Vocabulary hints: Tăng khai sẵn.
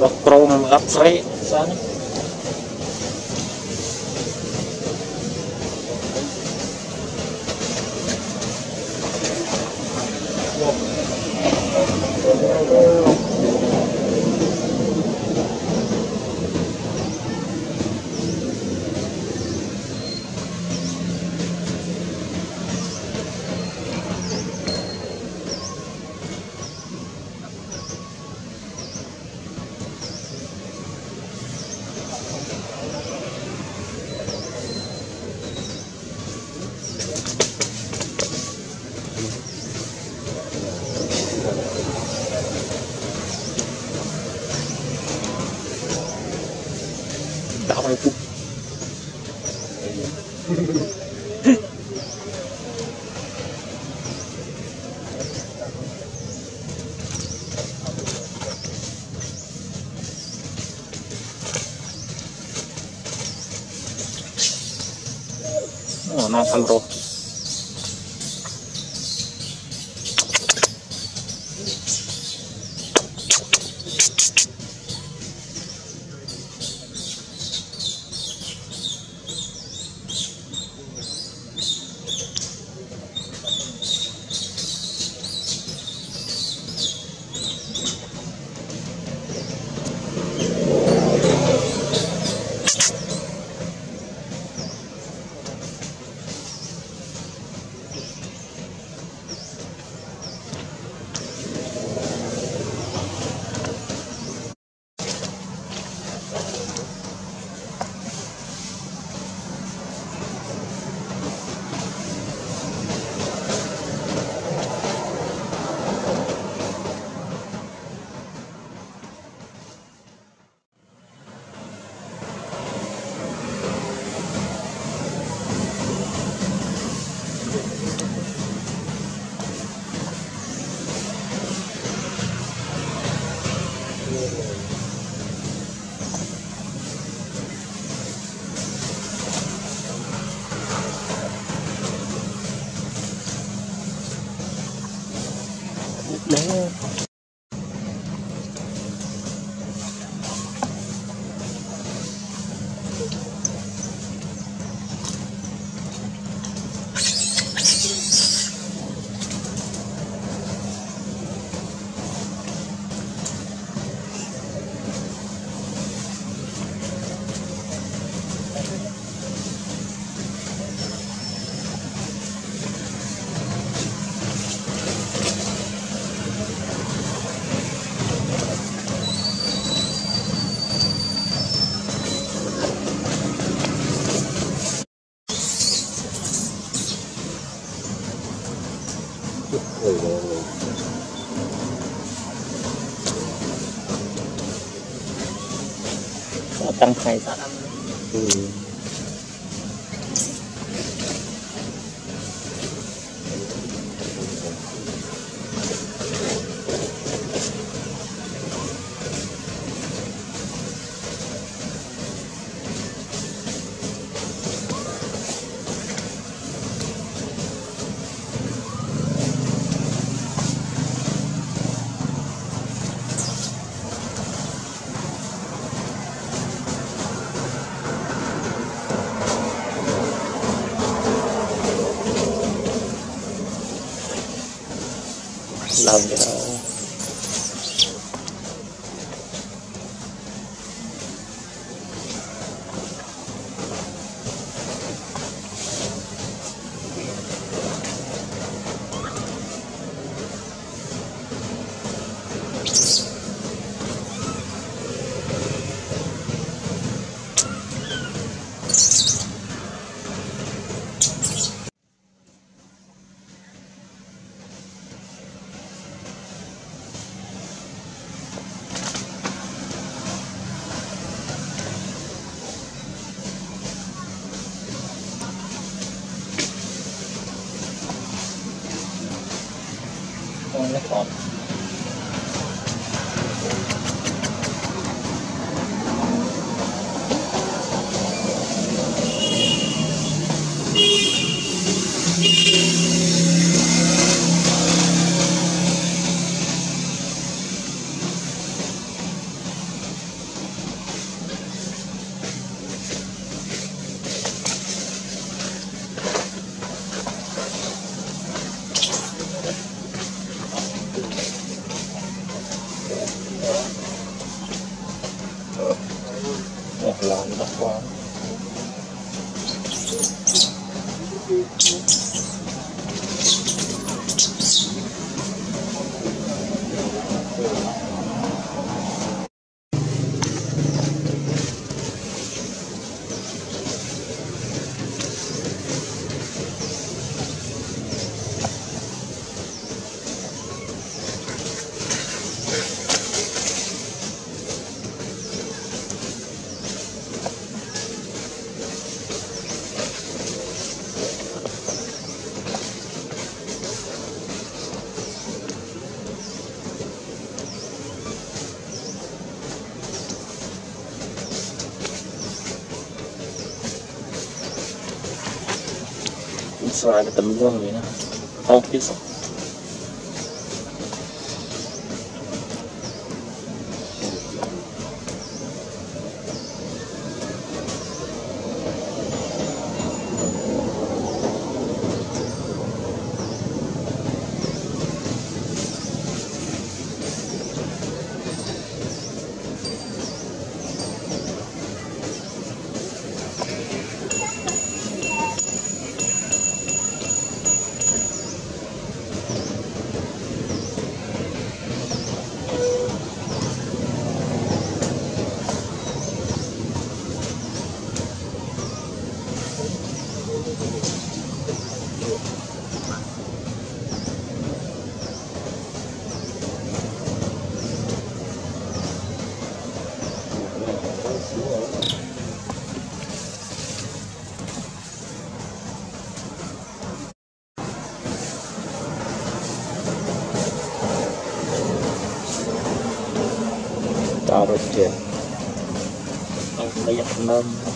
Bọc pro mà gặp sri sana. Nó ăn rồi. Tăng khai sẵn. Làm cái nào làm đọc qua. Selain ada tembok lagi nah, office. Taruh dia. Banyak enam.